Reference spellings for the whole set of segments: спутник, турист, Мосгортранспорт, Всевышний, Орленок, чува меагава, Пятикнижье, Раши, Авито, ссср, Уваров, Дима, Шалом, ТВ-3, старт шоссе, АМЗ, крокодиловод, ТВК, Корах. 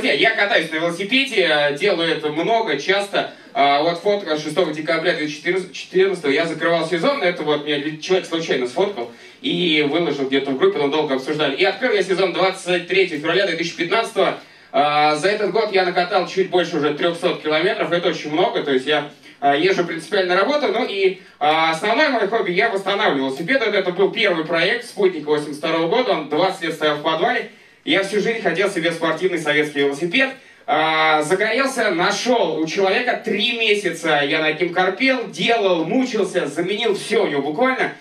Друзья, я катаюсь на велосипеде, делаю это много, часто. Вот фотка 6 декабря 2014 я закрывал сезон, это вот мне человек случайно сфоткал и выложил где-то в группе, потом долго обсуждали. И открыл я сезон 23 февраля 2015. За этот год я накатал чуть больше уже 300 километров, это очень много, то есть я езжу принципиально на работу, ну и основное мое хобби, я восстанавливал велосипед, это был первый проект «Спутник» 82 года, он 20 лет стоял в подвале, я всю жизнь хотел себе спортивный советский велосипед, загорелся, нашел у человека 3 месяца, я над ним корпел, делал, мучился, заменил все у него буквально,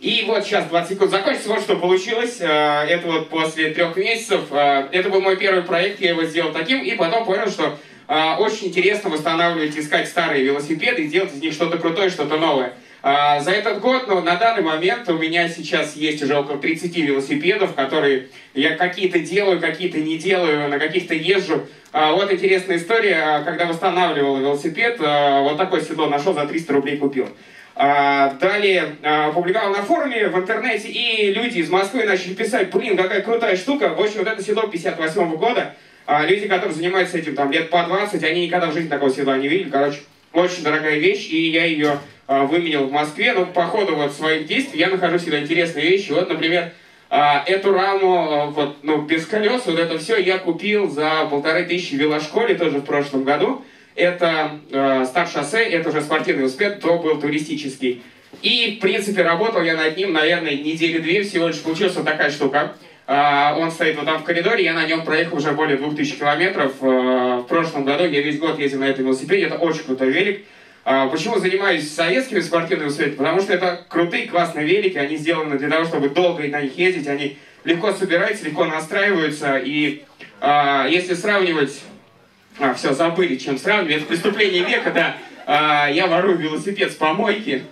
и вот сейчас 20 секунд закончится, вот что получилось, это вот после 3 месяцев, это был мой первый проект, я его сделал таким, и потом понял, что очень интересно восстанавливать, искать старые велосипеды и делать из них что-то крутое, что-то новое. За этот год, ну, на данный момент у меня сейчас есть уже около 30 велосипедов, которые я какие-то делаю, какие-то не делаю, на каких-то езжу. Вот интересная история, когда восстанавливал велосипед, вот такое седло нашел, за 300 рублей купил. Далее публиковал на форуме в интернете, и люди из Москвы начали писать: блин, какая крутая штука, в общем, вот это седло 58-го года. Люди, которые занимаются этим там лет по 20, они никогда в жизни такого седла не видели. Короче, очень дорогая вещь, и я ее выменил в Москве. Но по ходу вот своих действий я нахожу всегда интересные вещи. Вот, например, эту раму вот, ну, без колес, вот это все я купил за 1500 в велошколе тоже в прошлом году. Это старт шоссе, это уже спортивный велосипед, то был туристический. И, в принципе, работал я над ним, наверное, недели 2 всего лишь. Получилась вот такая штука. Он стоит вот там в коридоре, я на нем проехал уже более 2000 километров. В прошлом году я весь год ездил на этом велосипеде, это очень крутой велик. Почему занимаюсь советскими спортивными велосипедами? Потому что это крутые, классные велики, они сделаны для того, чтобы долго на них ездить, они легко собираются, легко настраиваются. И если сравнивать... все, забыли, чем сравнивать, это преступление века, да. Я ворую велосипед с помойки.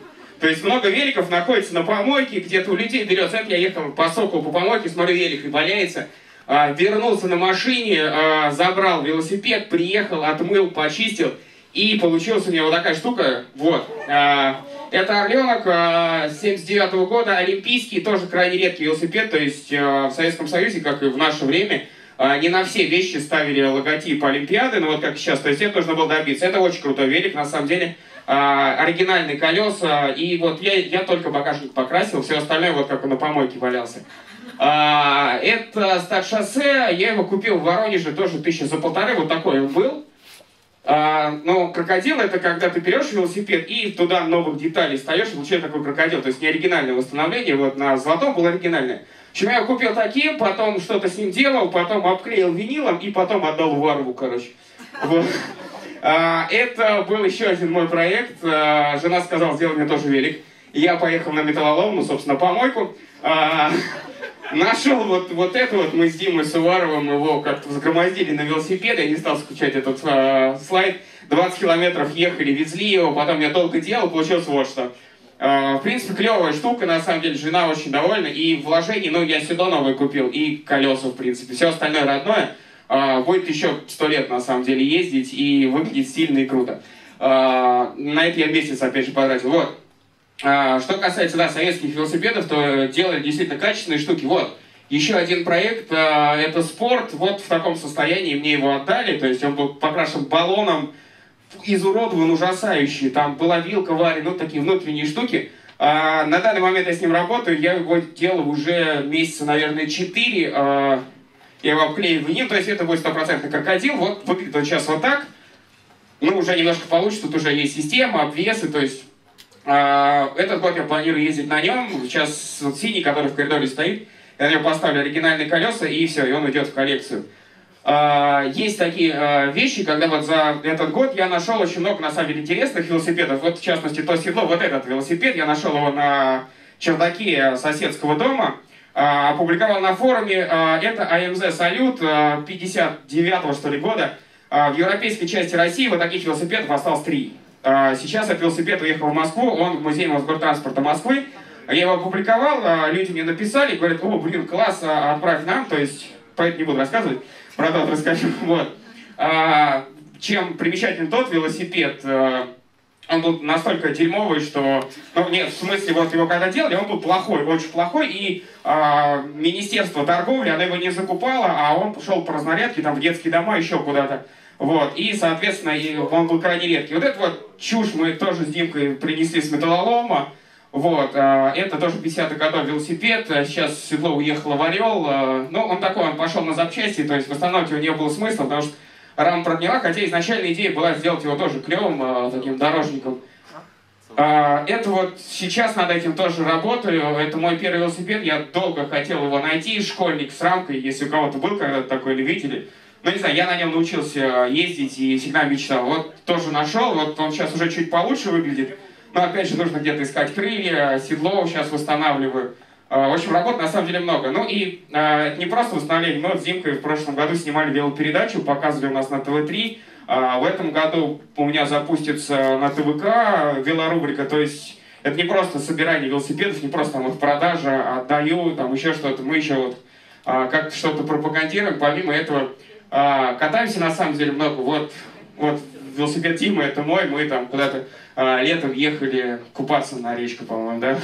То есть много великов находится на помойке, где-то у людей берется. Я ехал по Соку по помойке, смотрю, велик и валяется. Вернулся на машине, забрал велосипед, приехал, отмыл, почистил. И получилась у меня вот такая штука. Вот. Это Орленок 79-го года, олимпийский, тоже крайне редкий велосипед. То есть в Советском Союзе, как и в наше время, не на все вещи ставили логотип Олимпиады, но вот как сейчас. То есть это нужно было добиться. Это очень крутой велик, на самом деле. Оригинальные колеса, и вот я только багажник покрасил, все остальное вот как он на помойке валялся. Это старт шоссе, я его купил в Воронеже, тоже 1500, вот такой он был. Но крокодил — это когда ты берешь велосипед и туда новых деталей встаешь, и получается такой крокодил, то есть не оригинальное восстановление, вот на золотом было оригинальное. В общем, я его купил таким, потом что-то с ним делал, потом обклеил винилом и потом отдал Уварову, короче. Вот. Это был еще один мой проект. Жена сказала, сделай мне тоже велик. Я поехал на металлолом, ну, собственно, помойку. Нашел вот это вот, мы с Димой, с Уваровым его как-то загромоздили на велосипед. Я не стал скучать этот слайд. 20 километров ехали, везли его, потом я долго делал, получилось вот что. В принципе, клевая штука, на самом деле, жена очень довольна. И вложений, ну, я седло новое купил, и колеса, в принципе. Все остальное родное. Будет еще 100 лет, на самом деле, ездить и выглядеть стильно и круто. На это я месяц, опять же, потратил. Вот. Что касается, да, советских велосипедов, то делали действительно качественные штуки. Вот. Еще один проект, это спорт. Вот в таком состоянии мне его отдали. То есть он был покрашен баллоном, изуродован, ужасающий. Там была вилка, варена, ну, такие внутренние штуки. На данный момент я с ним работаю. Я его делал уже месяца, наверное, 4. Я его обклеиваю винил, то есть это будет 100% крокодил. Вот выглядит вот сейчас вот так. Ну, уже немножко получше, тут уже есть система, обвесы, то есть этот год я планирую ездить на нем. Сейчас вот синий, который в коридоре стоит, я на него поставлю оригинальные колеса, и все, и он уйдет в коллекцию. Есть такие вещи, когда вот за этот год я нашел очень много, на самом деле, интересных велосипедов. Вот, в частности, то седло, вот этот велосипед, я нашел его на чердаке соседского дома. Опубликовал на форуме, это АМЗ Салют 59-го, что ли, года. В европейской части России вот таких велосипедов осталось 3. Сейчас этот велосипед уехал в Москву, он в Музее Мосгортранспорта Москвы. Я его опубликовал, люди мне написали, говорят: о, блин, класс, отправь нам, то есть, поэтому не буду рассказывать, про тот расскажу. Вот. Чем примечателен тот велосипед, Он был настолько дерьмовый, что... Ну, нет, в смысле, вот его когда делали, он был плохой, очень плохой, и Министерство торговли, оно его не закупало, а он пошел по разнарядке, там, в детские дома, еще куда-то. Вот, и, соответственно, и он был крайне редкий. Вот эту вот чушь мы тоже с Димкой принесли с металлолома. Вот, это тоже 50-х годов велосипед, сейчас седло уехало в Орел. Ну, он такой, он пошел на запчасти, то есть восстанавливать его не было смысла, потому что рама прогнила, хотя изначально идея была сделать его тоже клевым, таким дорожником. Это вот сейчас над этим тоже работаю, это мой первый велосипед, я долго хотел его найти, школьник с рамкой, если у кого-то был когда-то такой любитель. Ну, не знаю, я на нем научился ездить и всегда мечтал. Вот тоже нашел, вот он сейчас уже чуть получше выглядит, но опять же нужно где-то искать крылья, седло сейчас восстанавливаю. В общем, работ на самом деле много. Ну и это не просто восстановление, мы вот с Димкой в прошлом году снимали велопередачу, показывали у нас на ТВ-3. В этом году у меня запустится на ТВК велорубрика, то есть это не просто собирание велосипедов, не просто там их продажа, отдаю, там еще что-то, мы еще вот как-то что-то пропагандируем, помимо этого катаемся на самом деле много. Вот велосипед Димы, это мой, мы там куда-то летом ехали купаться на речку, по-моему, да?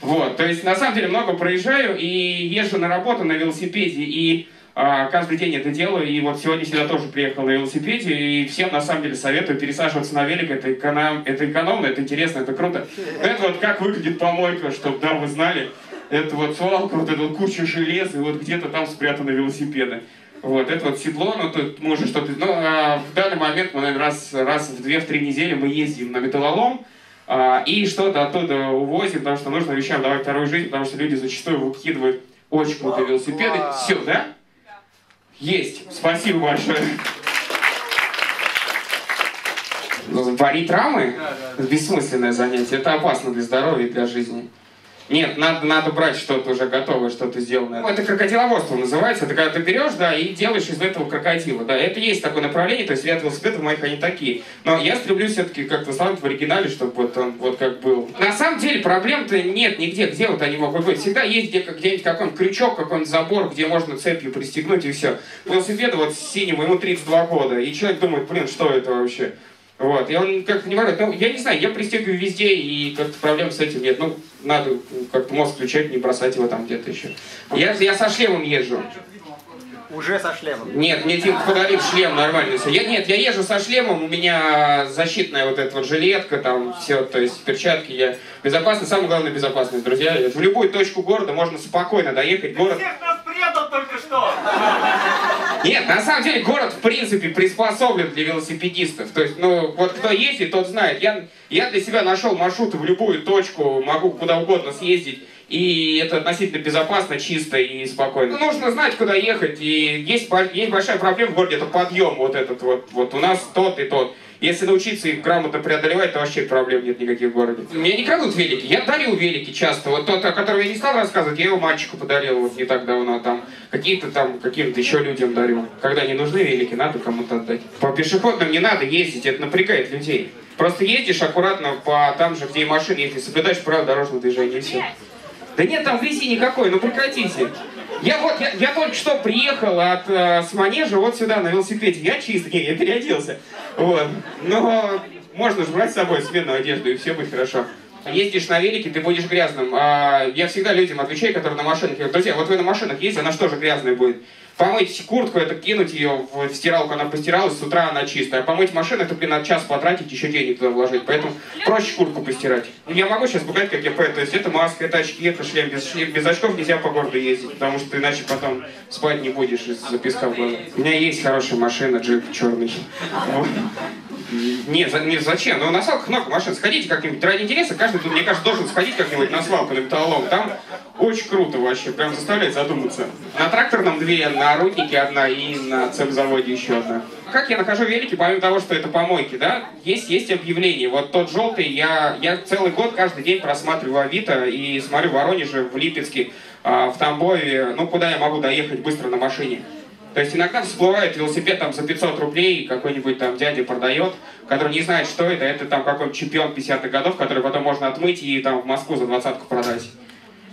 Вот, то есть на самом деле много проезжаю и езжу на работу на велосипеде, и каждый день это делаю, и вот сегодня сюда тоже приехал на велосипеде, и всем на самом деле советую пересаживаться на велик, это экономно, это интересно, это круто. Но это вот как выглядит помойка, чтобы, да, вы знали, это вот свалка, вот эта вот куча железа, и вот где-то там спрятаны велосипеды. Вот, это вот седло, ну тут мы уже что-то, ну в данный момент мы, наверное, раз в 2-3 недели мы ездим на металлолом, и что-то оттуда увозим, потому что нужно вещам давать вторую жизнь, потому что люди зачастую выкидывают очень крутые велосипеды. Все, да? Да. Есть. Спасибо большое. Варить рамы? Да. Бессмысленное занятие. Это опасно для здоровья и для жизни. Нет, надо брать что-то уже готовое, что-то сделанное. Ну, это крокодиловодство называется. Это когда ты берешь, да, и делаешь из этого крокодила. Да, это есть такое направление, то есть ряд велосипедов моих они такие. Но я стремлюсь все-таки как-то сам в оригинале, чтобы вот он вот как был. На самом деле проблем-то нет нигде, где вот они могут быть. Всегда есть где-нибудь какой-нибудь крючок, какой-нибудь забор, где можно цепью пристегнуть и все. Велосипеду вот синему, ему 32 года, и человек думает, блин, что это вообще? Вот, и он как-то не ворует. Ну, я не знаю, я пристегиваю везде, и как-то проблем с этим нет. Ну, надо как-то мозг включать, не бросать его там где-то еще. Я со шлемом езжу. Уже со шлемом? Нет, мне Димка подарил шлем нормальный. Я езжу со шлемом, у меня защитная вот эта вот жилетка, там все, то есть перчатки, я безопасный, самое главное безопасность, друзья. В любую точку города можно спокойно доехать. Город... Всех нас предал только что! Нет, на самом деле город в принципе приспособлен для велосипедистов. То есть, ну, вот кто ездит, тот знает. Я для себя нашел маршруты в любую точку, могу куда угодно съездить. И это относительно безопасно, чисто и спокойно. Нужно знать, куда ехать. И есть большая проблема в городе, это подъем вот этот вот. Вот у нас тот и тот. Если научиться их грамотно преодолевать, то вообще проблем нет никаких в городе. Меня не крадут велики. Я дарил велики часто. Вот тот, о котором я не стал рассказывать, я его мальчику подарил вот не так давно. Там каким-то еще людям дарю. Когда не нужны велики, надо кому-то отдать. По пешеходным не надо ездить, это напрягает людей. Просто ездишь аккуратно по там же, где и машины, если соблюдаешь правила дорожного движения, и все. Да нет там грязи никакой, ну прекратите. Я только что приехал с манежа вот сюда на велосипеде. Я чистый, я переоделся. Вот. Но можно же брать с собой сменную одежду, и все будет хорошо. Ездишь на велике, ты будешь грязным. Я всегда людям отвечаю, которые на машинах. Я говорю, друзья, вот вы на машинах ездите, она же тоже грязная будет. Помыть куртку, это кинуть ее в стиралку, она постиралась, с утра она чистая. А помыть машину, это, блин, надо час потратить, еще денег туда вложить. Поэтому проще куртку постирать. Я могу сейчас пугать, как я поеду. То есть это маска, это очки, это шлем. Без очков нельзя по городу ездить, потому что иначе потом спать не будешь из-за песка в глаза. У меня есть хорошая машина, джип черный. Не, зачем? Ну, на свалках много машин. Сходите как-нибудь. Ради интереса, каждый, мне кажется, должен сходить как-нибудь на свалку, на металлолом. Там очень круто вообще. Прям заставляет задуматься. На тракторном две, на руднике одна и на цемзаводе еще одна. Как я нахожу велики, помимо того, что это помойки, да? Есть объявление. Вот тот желтый, я целый год, каждый день просматриваю Авито и смотрю в Воронеже, в Липецке, в Тамбове. Ну, куда я могу доехать быстро на машине? То есть иногда всплывает велосипед там за 500 рублей, какой-нибудь там дядя продает, который не знает, что это. Это там какой-нибудь чемпион 50-х годов, который потом можно отмыть и там в Москву за 20-ку продать.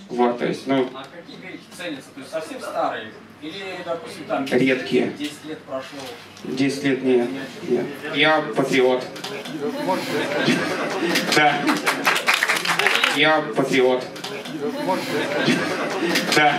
Вот, то есть, ну... А какие велики ценятся? То есть совсем старые? Или, допустим, там, редкие. 10 лет прошло. 10 лет нет. Нет. Я патриот. Да. Я патриот. Да.